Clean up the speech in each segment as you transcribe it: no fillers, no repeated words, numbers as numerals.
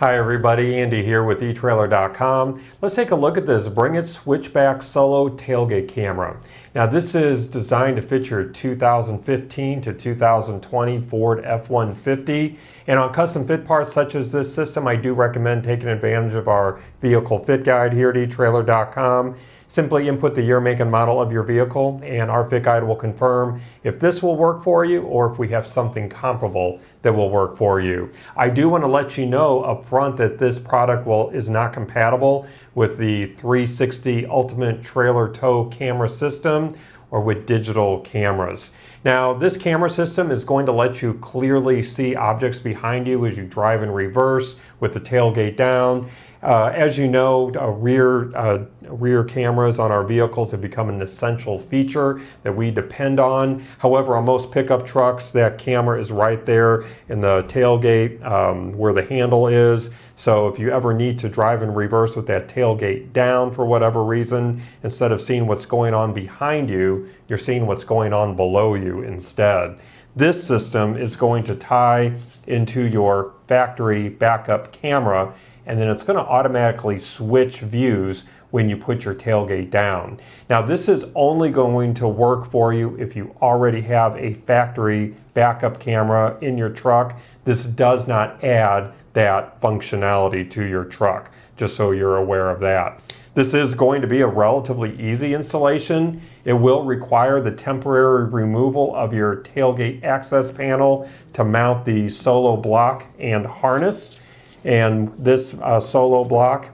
Hi everybody, Andy here with eTrailer.com. Let's take a look at this BringIt SwitchBack SOLO tailgate camera. Now this is designed to fit your 2015 to 2020 Ford F-150, and on custom fit parts such as this system, I do recommend taking advantage of our vehicle fit guide here at eTrailer.com. Simply input the year, make, and model of your vehicle, and our fit guide will confirm if this will work for you or if we have something comparable that will work for you. I do want to let you know up front that this product is not compatible with the 360 Ultimate Trailer Tow Camera System or with digital cameras. Now, this camera system is going to let you clearly see objects behind you as you drive in reverse with the tailgate down. As you know, rear cameras on our vehicles have become an essential feature that we depend on. However, on most pickup trucks, that camera is right there in the tailgate where the handle is. So if you ever need to drive in reverse with that tailgate down for whatever reason, instead of seeing what's going on behind you, you're seeing what's going on below you instead. This system is going to tie into your factory backup camera, and then it's going to automatically switch views when you put your tailgate down. Now, this is only going to work for you if you already have a factory backup camera in your truck. This does not add that functionality to your truck, just so you're aware of that. This is going to be a relatively easy installation. It will require the temporary removal of your tailgate access panel to mount the solo block and harness. And this solo block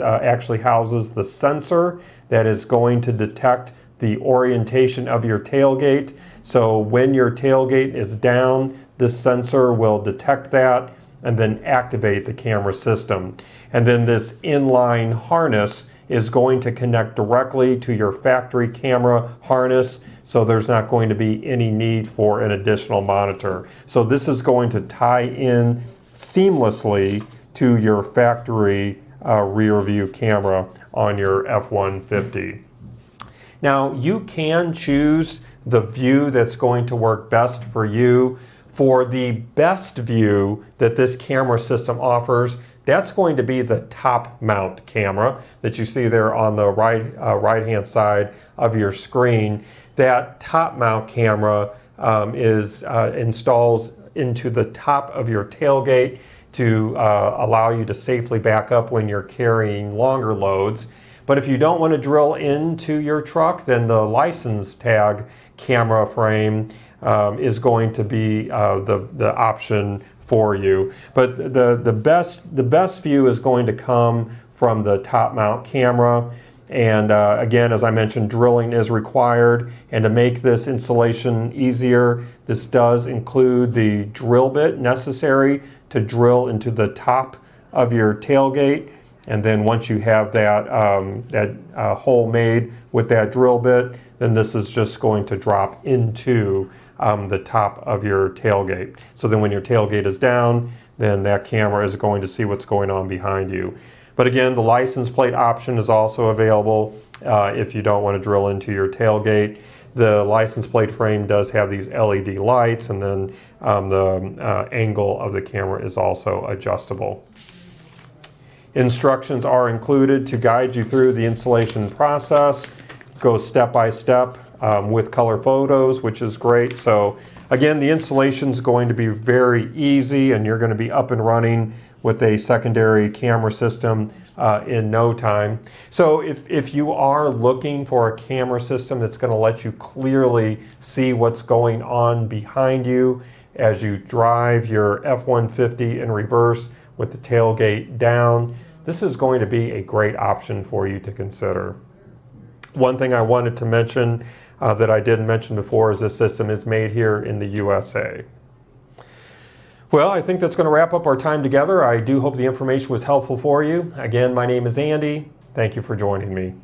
actually houses the sensor that is going to detect the orientation of your tailgate. So when your tailgate is down, this sensor will detect that and then activate the camera system. And then this inline harness is going to connect directly to your factory camera harness, so there's not going to be any need for an additional monitor. So this is going to tie in seamlessly to your factory rear view camera on your F-150. Now, you can choose the view that's going to work best for you. For the best view that this camera system offers, that's going to be the top mount camera that you see there on the right-hand side of your screen. That top mount camera installs into the top of your tailgate to allow you to safely back up when you're carrying longer loads. But if you don't want to drill into your truck, then the license tag camera frame is going to be the option for you. But the best view is going to come from the top mount camera. And again, as I mentioned, drilling is required. And to make this installation easier, this does include the drill bit necessary to drill into the top of your tailgate. And then once you have that, hole made with that drill bit, then this is just going to drop into the top of your tailgate. So then when your tailgate is down, then that camera is going to see what's going on behind you. But again, the license plate option is also available if you don't want to drill into your tailgate. The license plate frame does have these LED lights, and then the angle of the camera is also adjustable. Instructions are included to guide you through the installation process. Go step by step with color photos, which is great. So again, the installation is going to be very easy, and you're going to be up and running with a secondary camera system in no time. So if you are looking for a camera system that's going to let you clearly see what's going on behind you as you drive your F-150 in reverse with the tailgate down, this is going to be a great option for you to consider. One thing I wanted to mention that I didn't mention before is this system is made here in the USA. Well, I think that's going to wrap up our time together. I do hope the information was helpful for you. Again, my name is Andy. Thank you for joining me.